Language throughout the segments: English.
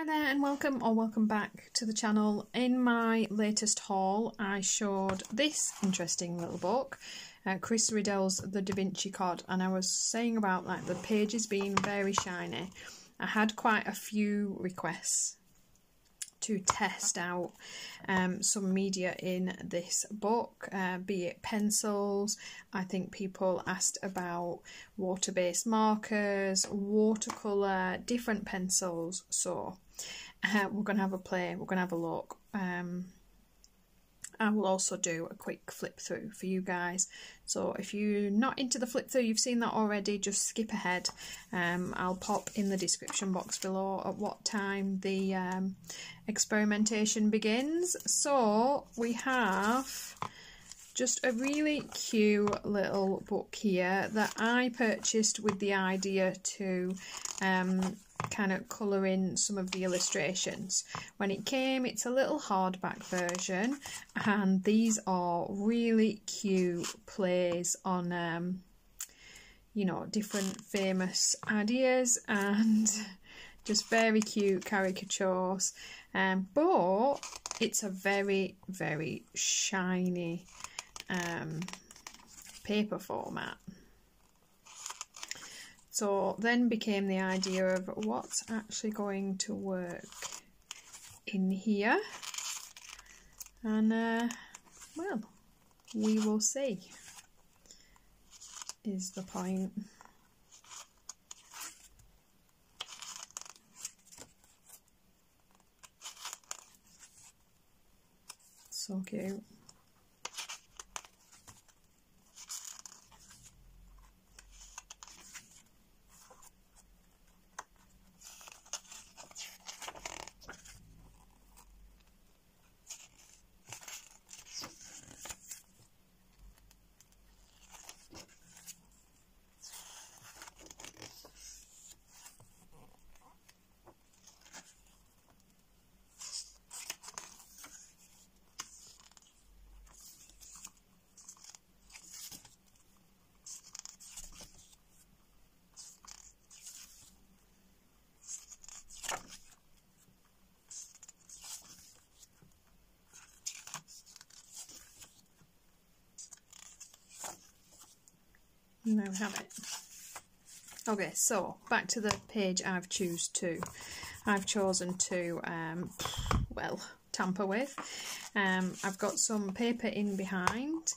Hi there and welcome back to the channel. In my latest haul I showed this interesting little book, Chris Riddell's The Da Vinci Cod, and I was saying about like the pages being very shiny. I had quite a few requests to test out some media in this book, be it pencils. I think people asked about water-based markers, watercolour, different pencils, so we're going to have a play, we're going to have a look. I will also do a quick flip through for you guys, so if you're not into the flip through, you've seen that already, just skip ahead. I'll pop in the description box below at what time the experimentation begins. So we have just a really cute little book here that I purchased with the idea to kind of colour in some of the illustrations. When it came, it's a little hardback version, and these are really cute plays on you know, different famous ideas and just very cute caricatures, but it's a very shiny paper format. So then became the idea of what's actually going to work in here, and well, we will see is the point. So cute. And there we have it. Okay, so back to the page I've chosen to well, tamper with. I've got some paper in behind.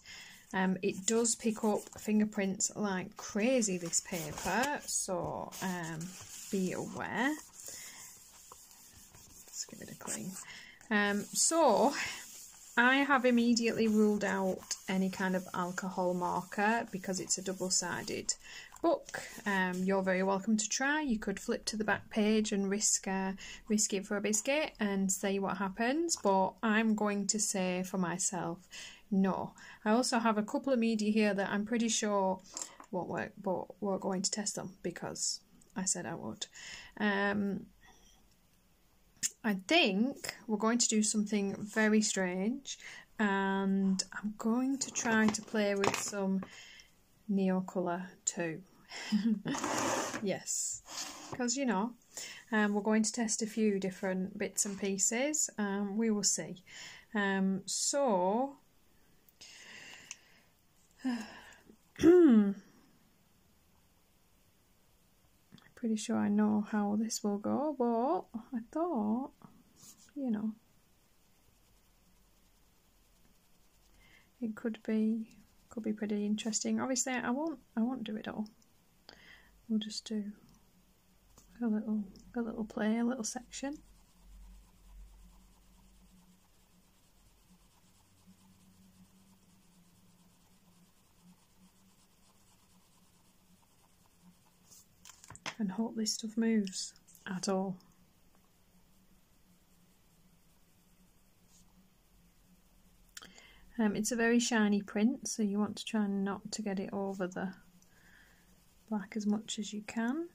It does pick up fingerprints like crazy, this paper, so be aware. Let's give it a clean. So I have immediately ruled out any kind of alcohol marker because it's a double-sided book. You're very welcome to try. You could flip to the back page and risk it for a biscuit and see what happens, but I'm going to say for myself, no. I also have a couple of media here that I'm pretty sure won't work, but we're going to test them because I said I would. I think we're going to do something very strange, and I'm going to try to play with some Neocolor II. Yes, because you know, we're going to test a few different bits and pieces. We will see. So pretty sure I know how this will go, but I thought, you know, it could be pretty interesting. Obviously I won't do it all. We'll just do a little play, a little section. And hope this stuff moves at all. It's a very shiny print, so you want to try not to get it over the black as much as you can.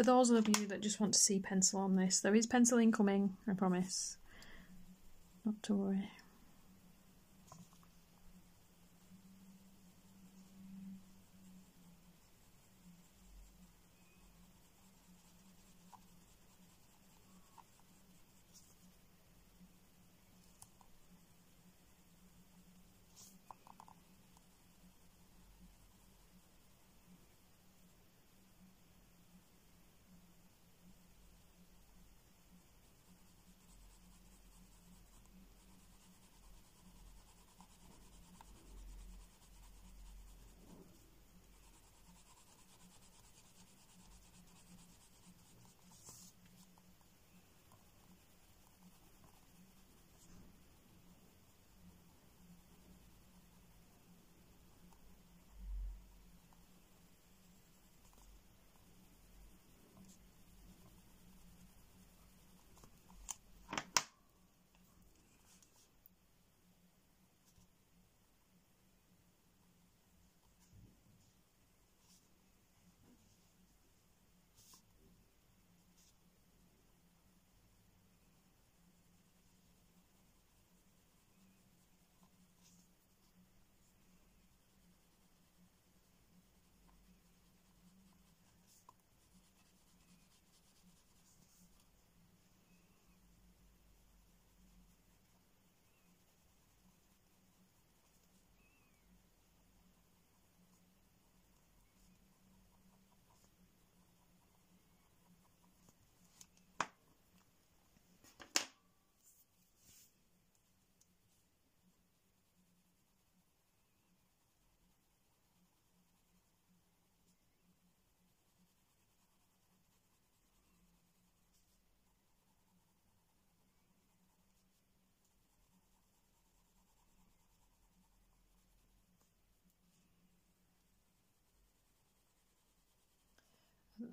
For those of you that just want to see pencil on this, there is pencil incoming, I promise. Not to worry.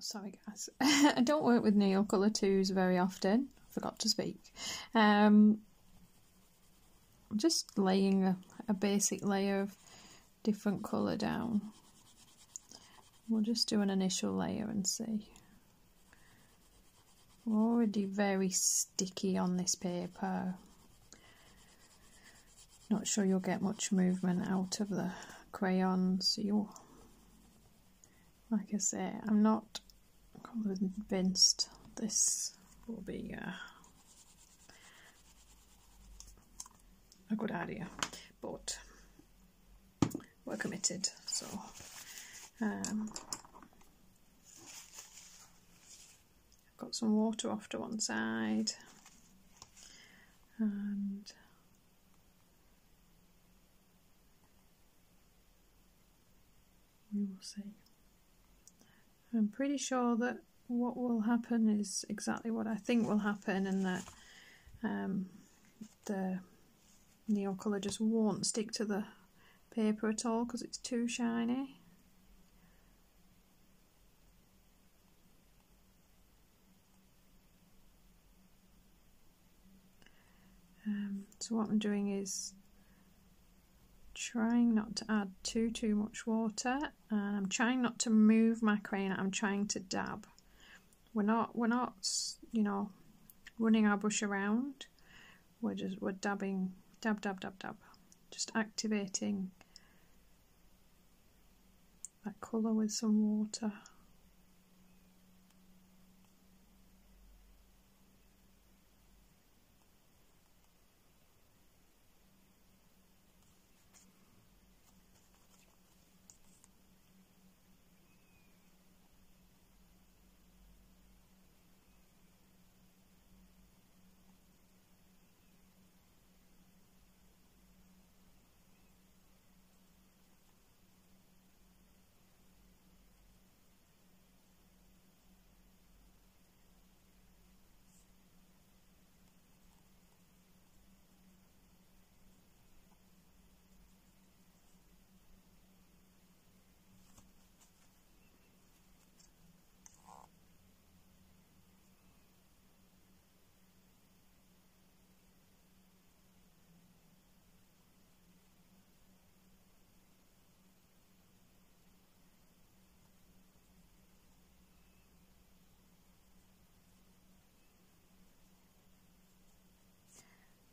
Sorry guys, I don't work with Neocolor IIs very often, I forgot to speak. I'm just laying a basic layer of different colour down. We'll just do an initial layer and see. We're already very sticky on this paper. Not sure you'll get much movement out of the crayons. Like I say, I'm not convinced this will be a good idea, but we're committed, so I've got some water off to one side and we will see. I'm pretty sure that what will happen is exactly what I think will happen, and that the Neocolor just won't stick to the paper at all because it's too shiny. So what I'm doing is trying not to add too much water, and I'm trying not to move my crayon. I'm trying to dab. We're not you know, running our brush around. We're dabbing, dab, just activating that colour with some water.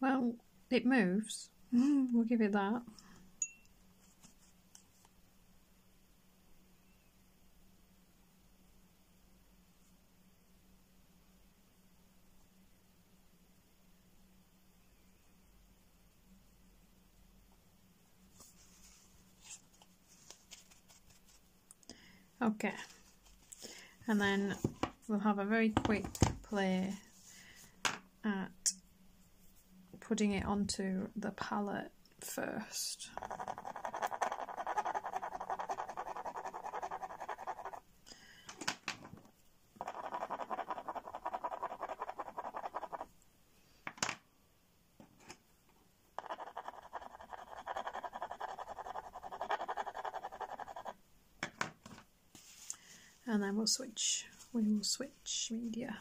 Well, it moves. We'll give it that. Okay, and then we'll have a very quick play at putting it onto the palette first. And then we'll switch. We will switch media.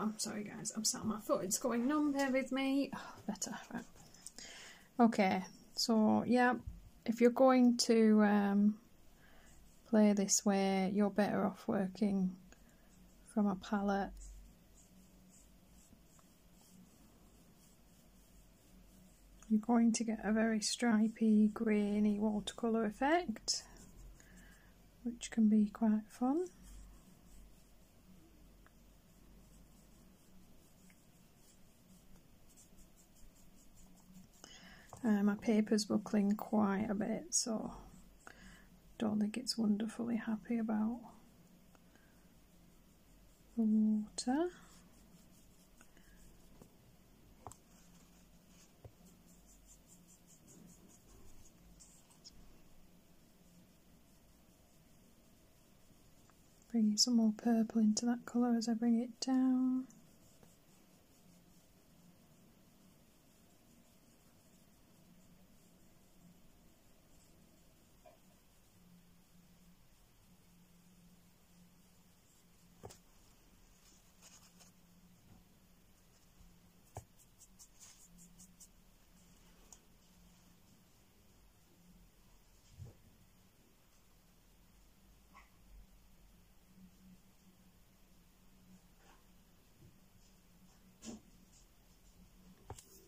I'm sorry guys, I'm sat on my foot, it's going numb there with me. Oh, better, right. Okay, so yeah, if you're going to play this way, you're better off working from a palette. You're going to get a very stripy, grainy watercolour effect, which can be quite fun. My paper's buckling quite a bit, so don't think it's wonderfully happy about the water. Bringing some more purple into that colour as I bring it down.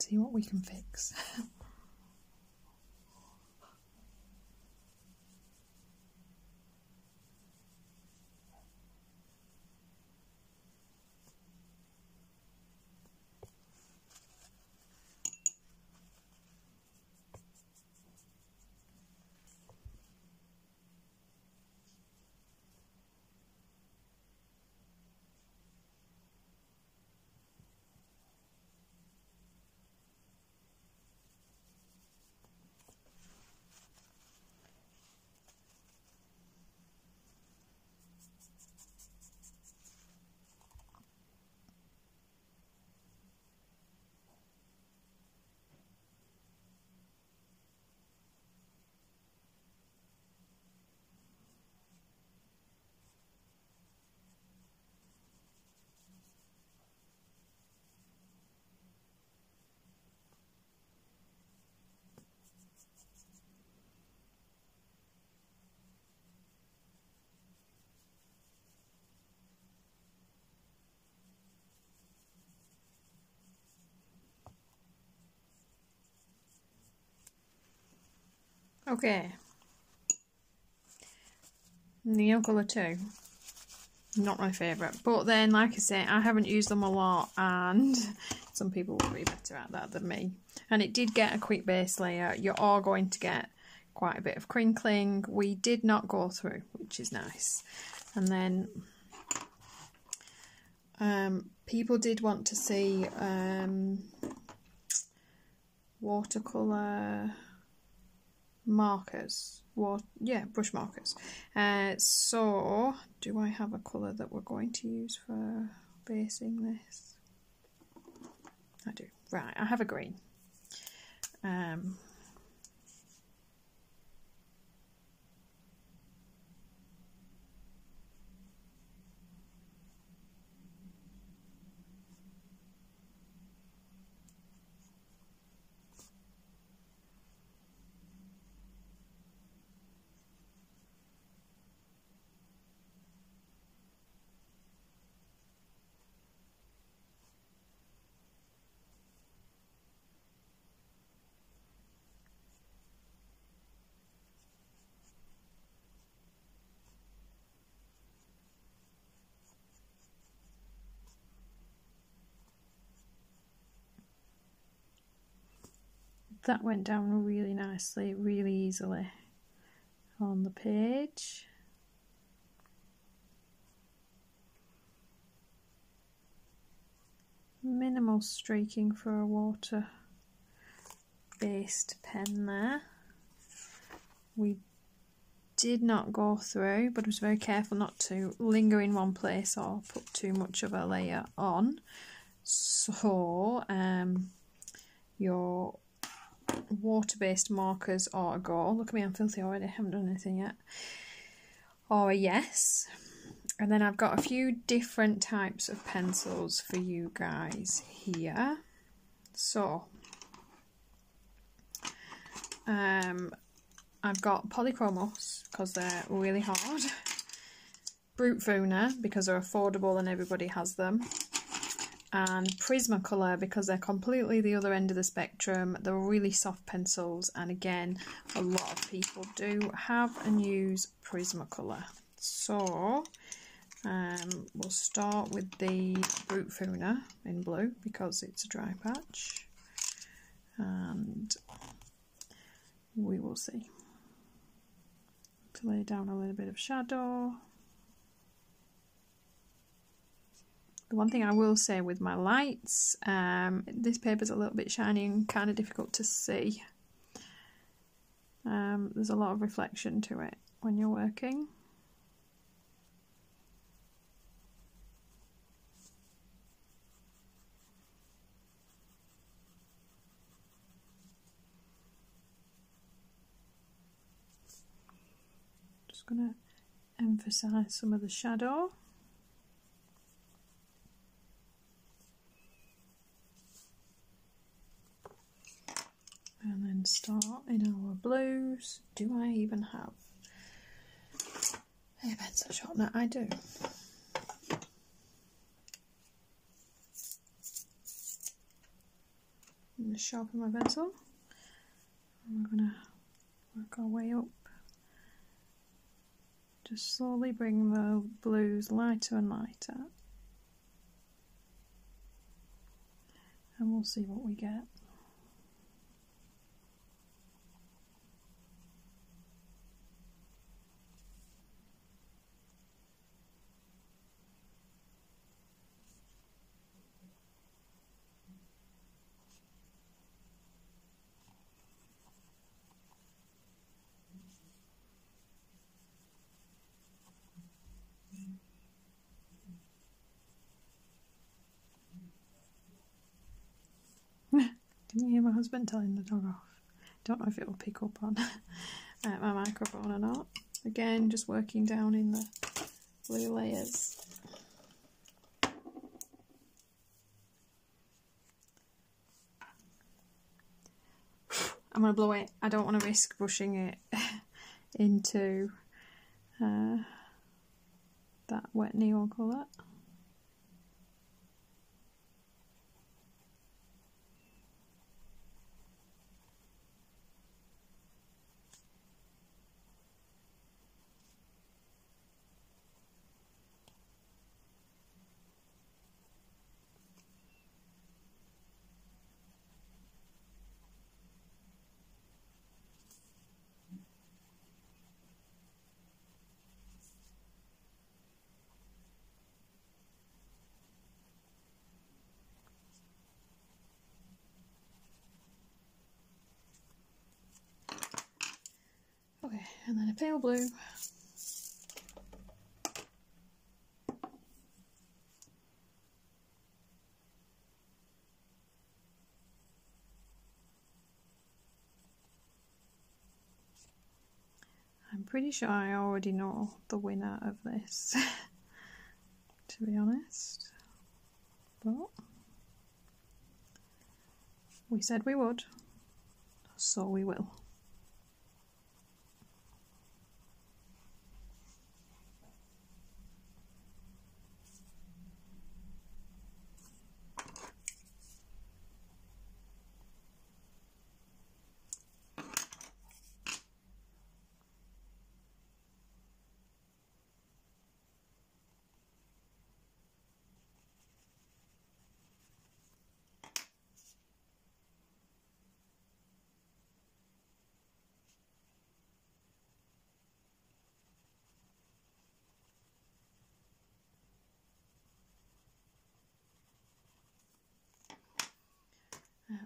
See what we can fix. Okay, Neocolor 2, not my favourite, but then like I say, I haven't used them a lot and some people will be better at that than me. And it did get a quick base layer. You are going to get quite a bit of crinkling. We did not go through, which is nice. And then people did want to see watercolour markers, or yeah, brush markers. So do I have a colour that we're going to use for basing this? I do. Right, I have a green. that went down really nicely, really easily on the page. Minimal streaking for a water-based pen there. We did not go through, but I was very careful not to linger in one place or put too much of a layer on. So your water-based markers are a go. Look at me, I'm filthy already, I haven't done anything yet. Or a yes. And then I've got a few different types of pencils for you guys here. So I've got Polychromos because they're really hard. Brutfuna because they're affordable and everybody has them. And Prismacolor because they're completely the other end of the spectrum. They're really soft pencils, and again a lot of people do have and use Prismacolor. So we'll start with the Brutfuna in blue because it's a dry patch, and we will see. To lay down a little bit of shadow. The one thing I will say with my lights, this paper's a little bit shiny and kind of difficult to see. There's a lot of reflection to it when you're working. Going to emphasize some of the shadow. And then start in our blues. Do I even have a pencil sharpener? I do. I'm going to sharpen my pencil. And we're going to work our way up. Just slowly bring the blues lighter and lighter, and we'll see what we get. Can you hear my husband telling the dog off? Don't know if it will pick up on my microphone or not. Again, just working down in the blue layers. I'm going to blow it. I don't want to risk brushing it into that wet neon colour. And then a pale blue. I'm pretty sure I already know the winner of this, to be honest. But we said we would, so we will.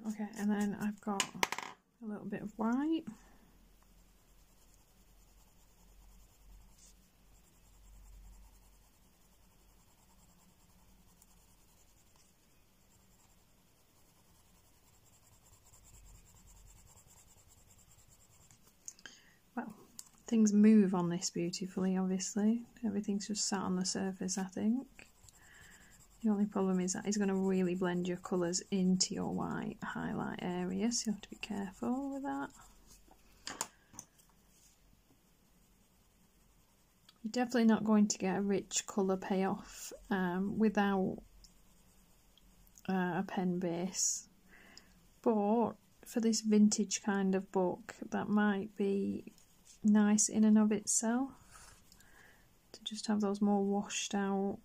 Okay, and then I've got a little bit of white. Well, things move on this beautifully, obviously. Everything's just sat on the surface, I think. The only problem is that it's going to really blend your colours into your white highlight area, so you have to be careful with that. You're definitely not going to get a rich colour payoff without a pen base, but for this vintage kind of book that might be nice in and of itself, to just have those more washed out.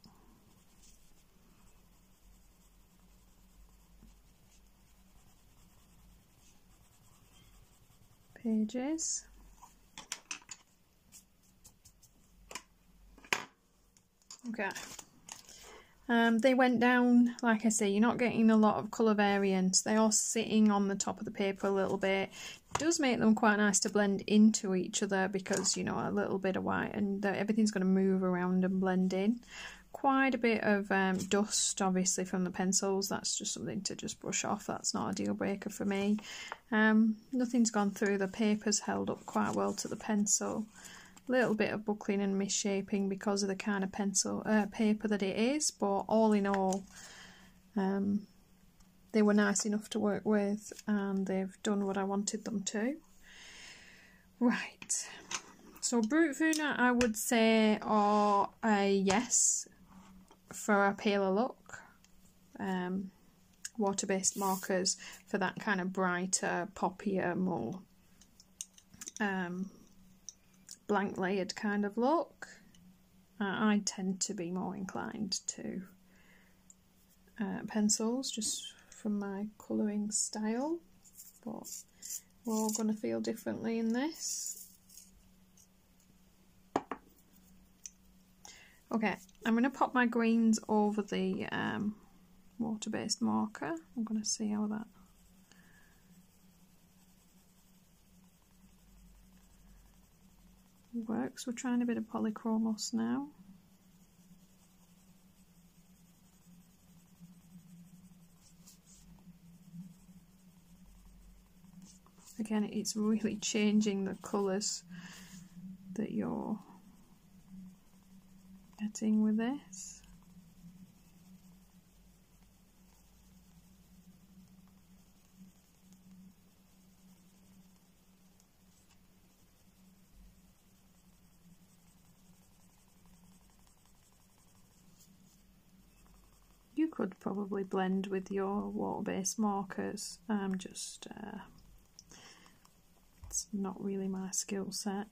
Pages. Okay, they went down, like I say, you're not getting a lot of colour variants. They are sitting on the top of the paper a little bit. It does make them quite nice to blend into each other because, you know, a little bit of white and everything's going to move around and blend in. Quite a bit of dust, obviously, from the pencils. That's just something to just brush off. That's not a deal breaker for me. Nothing's gone through. The paper's held up quite well to the pencil. A little bit of buckling and misshaping because of the kind of pencil paper that it is, but all in all, they were nice enough to work with, and they've done what I wanted them to. Right. So Brutfuna, I would say, are a yes for a paler look, water-based markers for that kind of brighter, poppier, more blank layered kind of look. I tend to be more inclined to pencils just from my colouring style, but we're all going to feel differently in this. Okay, I'm going to pop my greens over the water-based marker. I'm going to see how that works. We're trying a bit of Polychromos now. Again, it's really changing the colours that you're getting with this. You could probably blend with your water-based markers. It's not really my skill set.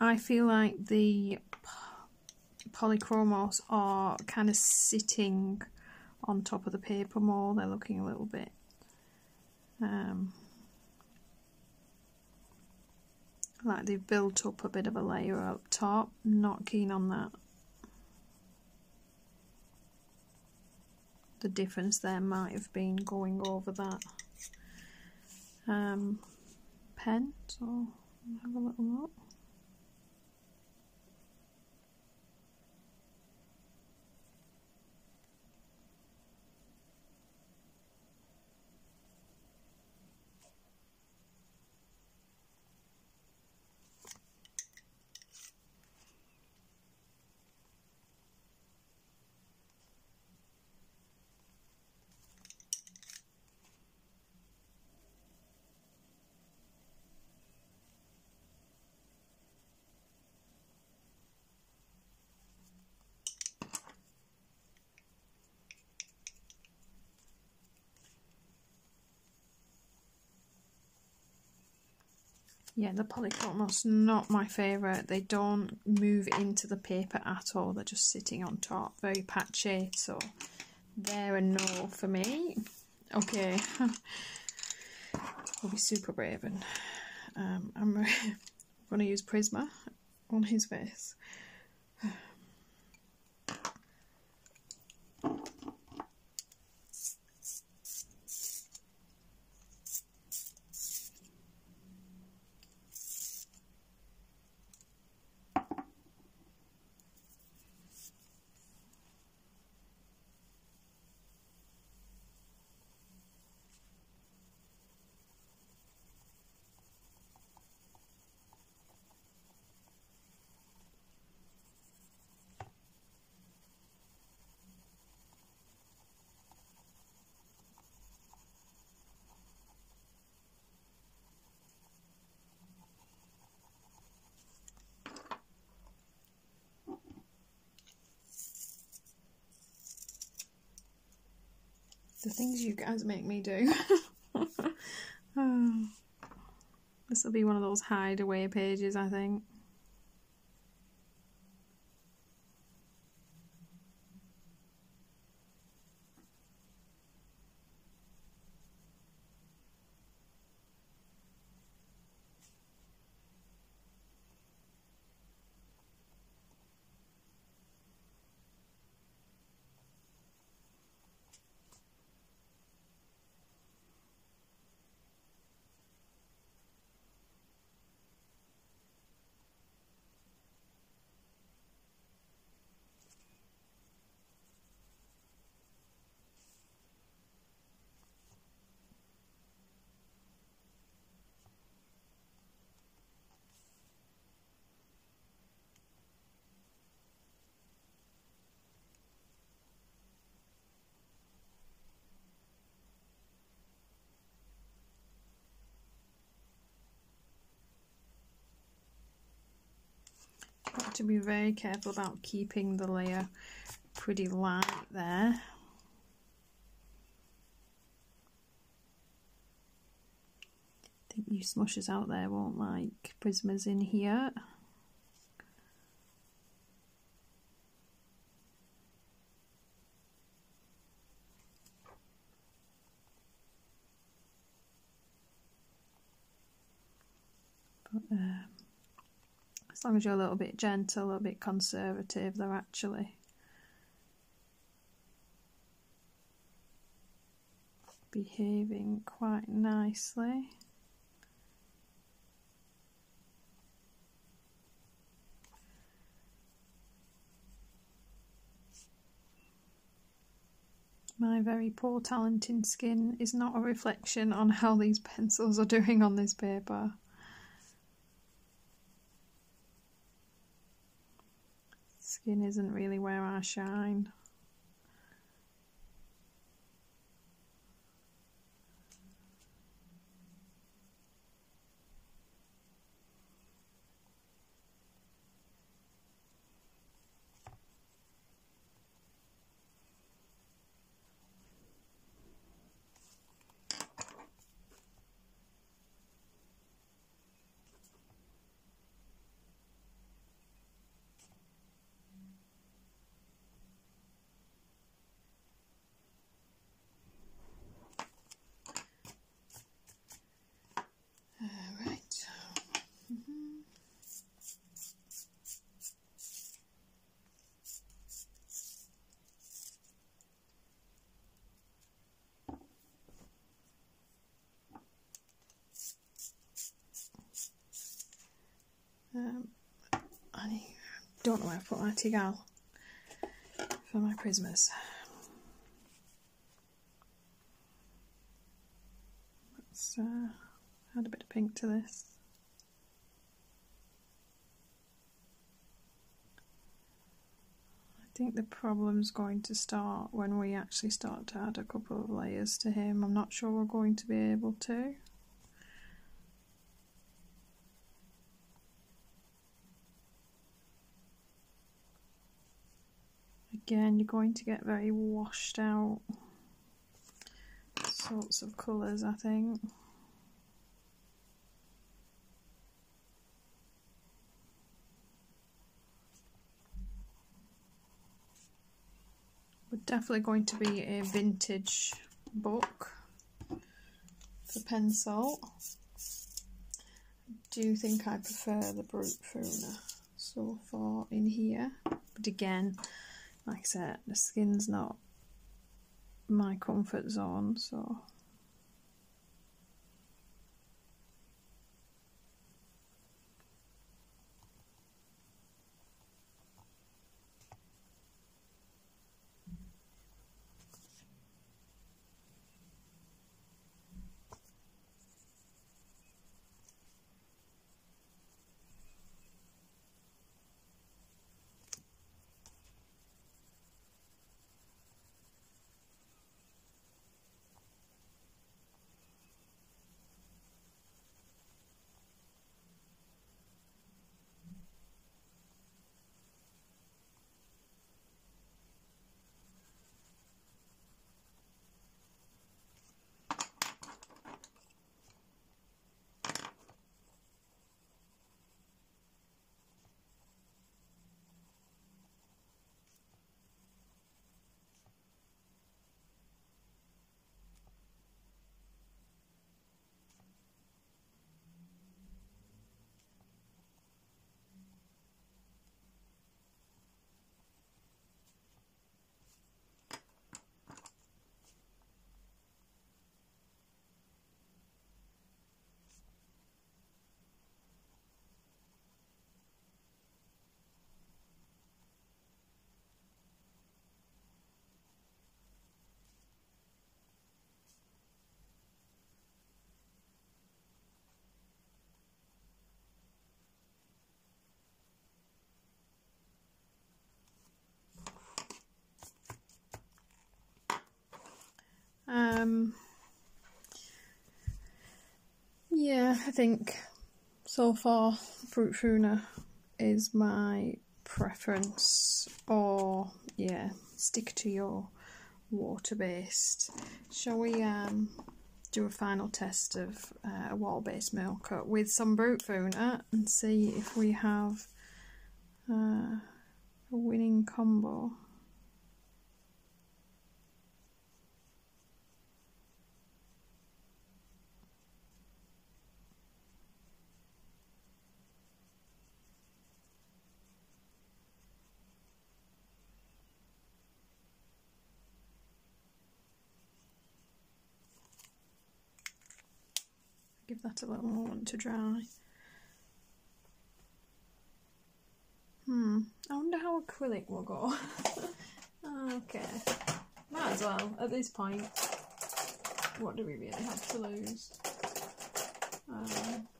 I feel like the Polychromos are kind of sitting on top of the paper more. They're looking a little bit like they've built up a bit of a layer up top. Not keen on that. The difference there might have been going over that pen. So have a little look. Yeah, the Polychromos, not my favourite. They don't move into the paper at all. They're just sitting on top, very patchy. So they're a no for me. Okay, I'll be super brave and I'm going to use Prisma on his face. The things you guys make me do. Oh. This will be one of those hideaway pages, I think. To be very careful about keeping the layer pretty light there. I think you smushers out there won't like Prismas in here. As long as you're a little bit gentle, a little bit conservative, they're actually behaving quite nicely. My very poor talent in skin is not a reflection on how these pencils are doing on this paper. Skin isn't really where I shine. I don't know where I put my tigal for my Prismas. Let's add a bit of pink to this. I think the problem's going to start when we actually start to add a couple of layers to him. I'm not sure we're going to be able to. Again, you're going to get very washed out sorts of colours, I think. definitely going to be a vintage book for pencil. I do think I prefer the Brutfuna so far in here, but again, like I said, the skin's not my comfort zone, so yeah, I think so far Brutfuna is my preference. Or yeah, stick to your water-based. Shall we do a final test of a water-based mail cut with some Brutfuna and see if we have a winning combo? Give that a little moment to dry. I wonder how acrylic will go. Okay, might as well at this point. What do we really have to lose? Alright.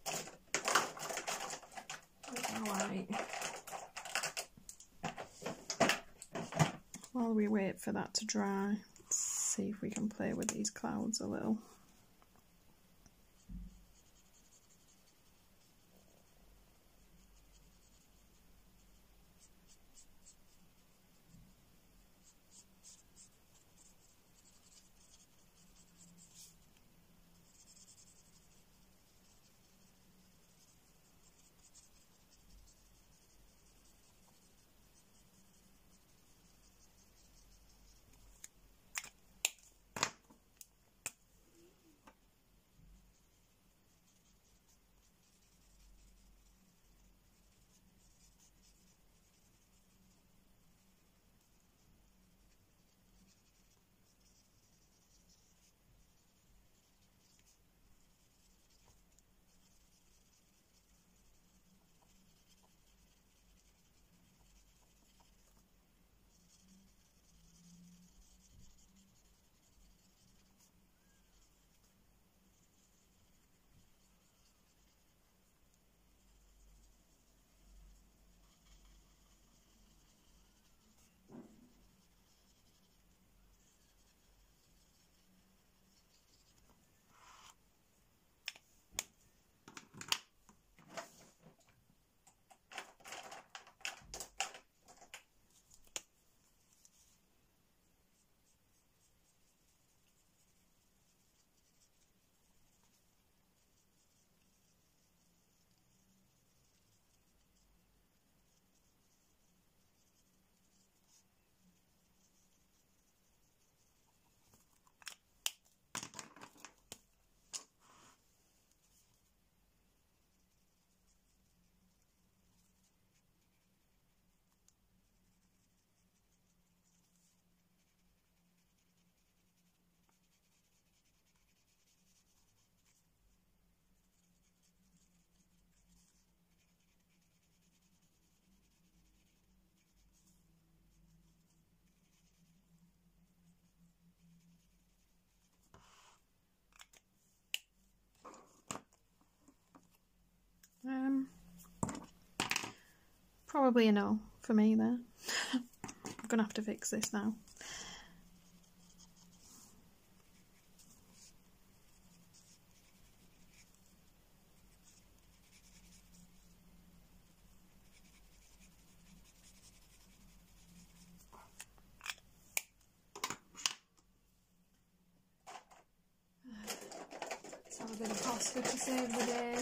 While we wait for that to dry, let's see if we can play with these clouds a little. Probably a no for me there. I'm gonna have to fix this now. Let's have a bit of Posca to save the day.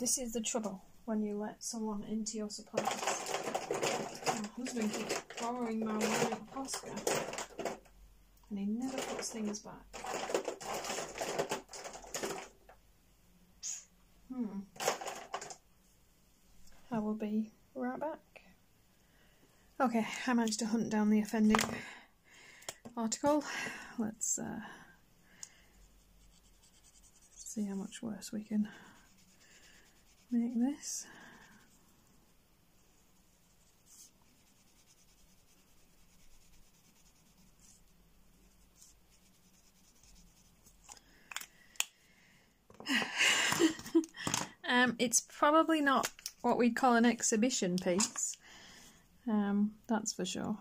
This is the trouble when you let someone into your supplies. My husband keeps borrowing my white Posca and he never puts things back. I will be right back. Okay, I managed to hunt down the offending article. Let's see how much worse we can make this. It's probably not what we'd call an exhibition piece, that's for sure.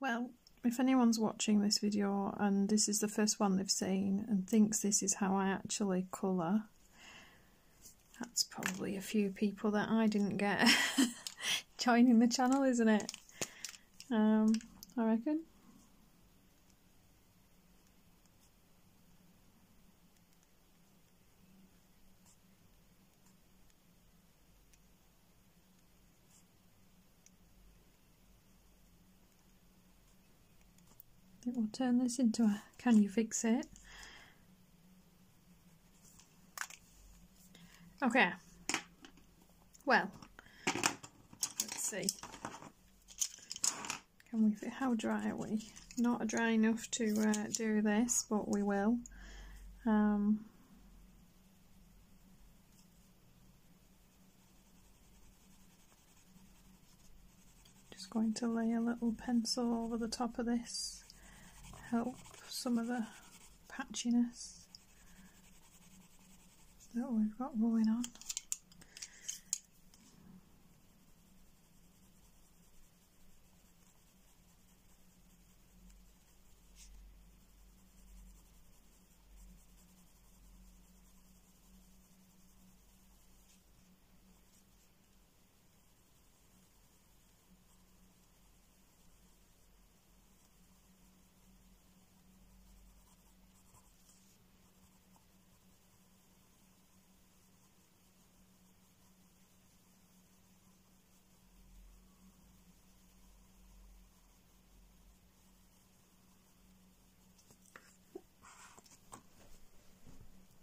Well, if anyone's watching this video and this is the first one they've seen and thinks this is how I actually colour, that's probably a few people that I didn't get joining the channel, isn't it? I reckon. We'll turn this into a can you fix it? Okay, well, let's see, can we, how dry are we? Not dry enough to do this, but we will. Just going to lay a little pencil over the top of this. Help some of the patchiness that we've got going on.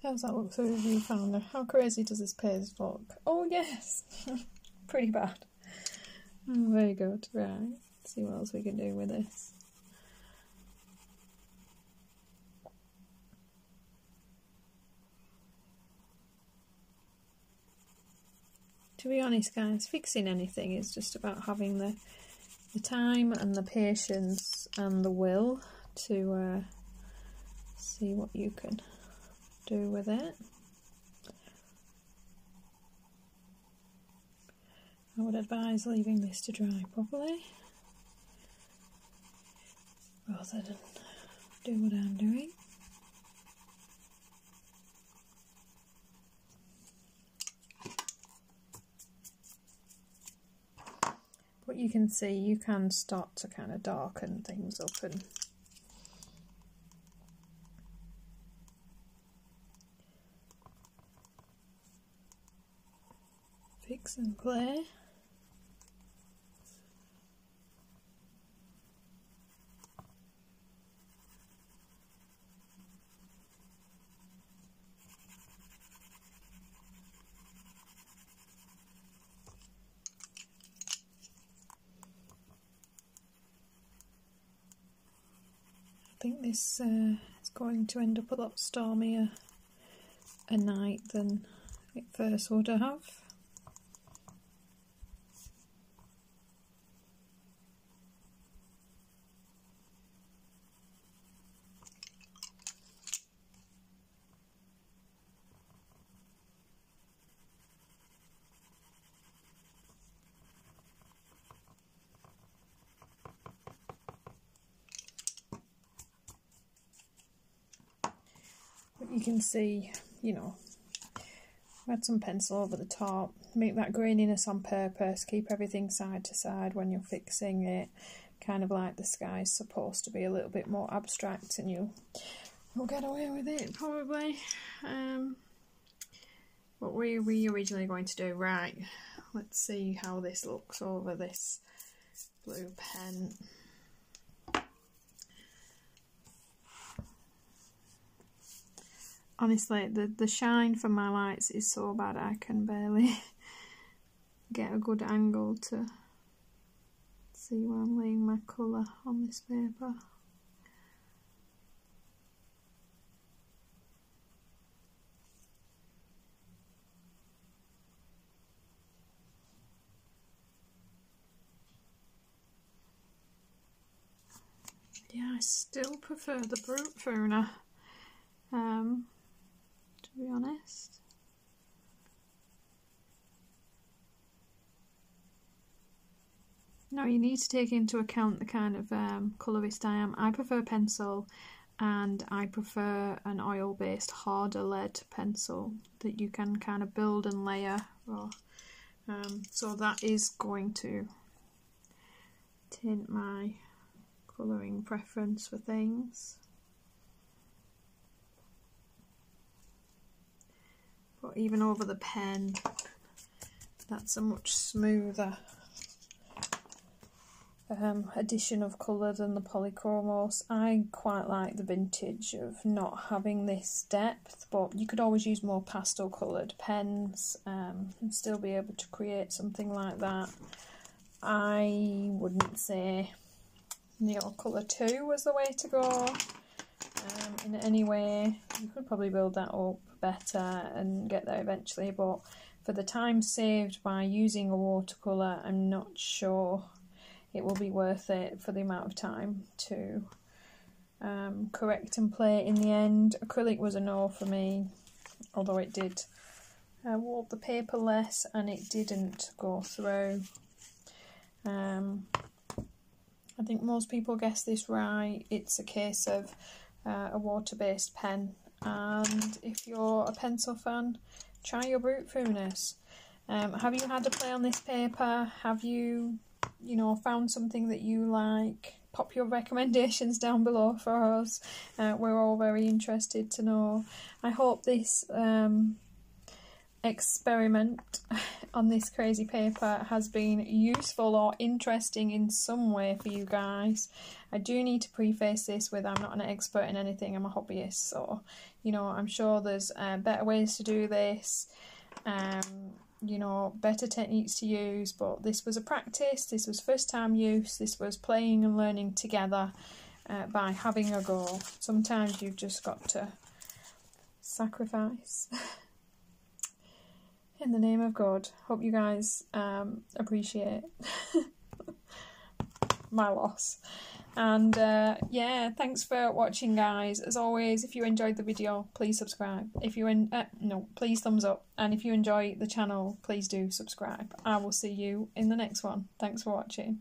How's that look through the viewfinder? How crazy does this page look? Oh yes! Pretty bad. Oh, very good. Right, let's see what else we can do with this. To be honest guys, fixing anything is just about having the time and the patience and the will to see what you can do with it. I would advise leaving this to dry properly rather than do what I'm doing. But you can see you can start to kind of darken things up and pick some clay. I think this is going to end up a lot stormier a night than it first would have. You can see, you know, I had some pencil over the top, make that graininess on purpose, keep everything side to side when you're fixing it, kind of like the sky is supposed to be a little bit more abstract, and you'll get away with it probably. What were we originally going to do? Right, let's see how this looks over this blue pen. Honestly, the shine from my lights is so bad I can barely get a good angle to see where I'm laying my colour on this paper. Yeah, I still prefer the Brutfuna. To be honest. Now you need to take into account the kind of colourist I am. I prefer pencil, and I prefer an oil-based harder lead pencil that you can kind of build and layer. So that is going to tint my colouring preference for things. But even over the pen, that's a much smoother addition of colour than the Polychromos. I quite like the vintage of not having this depth, but you could always use more pastel coloured pens and still be able to create something like that. I wouldn't say Neocolor II was the way to go in any way. You could probably build that up better and get there eventually, but for the time saved by using a watercolour, I'm not sure it will be worth it for the amount of time to correct and play in the end. Acrylic was a no for me, although it did warp the paper less and it didn't go through. I think most people guess this right. It's a case of a water-based pen. And if you're a pencil fan, try your Brutfuna. Have you had a play on this paper? Have you know, found something that you like? Pop your recommendations down below for us. We're all very interested to know. I hope this experiment on this crazy paper has been useful or interesting in some way for you guys. I do need to preface this with I'm not an expert in anything, I'm a hobbyist, so you know, I'm sure there's better ways to do this, you know, better techniques to use, but this was a practice, this was first time use, this was playing and learning together by having a go. Sometimes you've just got to sacrifice. In the name of God, hope you guys appreciate my loss. And yeah, thanks for watching, guys. As always, if you enjoyed the video, please subscribe. If you please thumbs up. And if you enjoy the channel, please do subscribe. I will see you in the next one. Thanks for watching.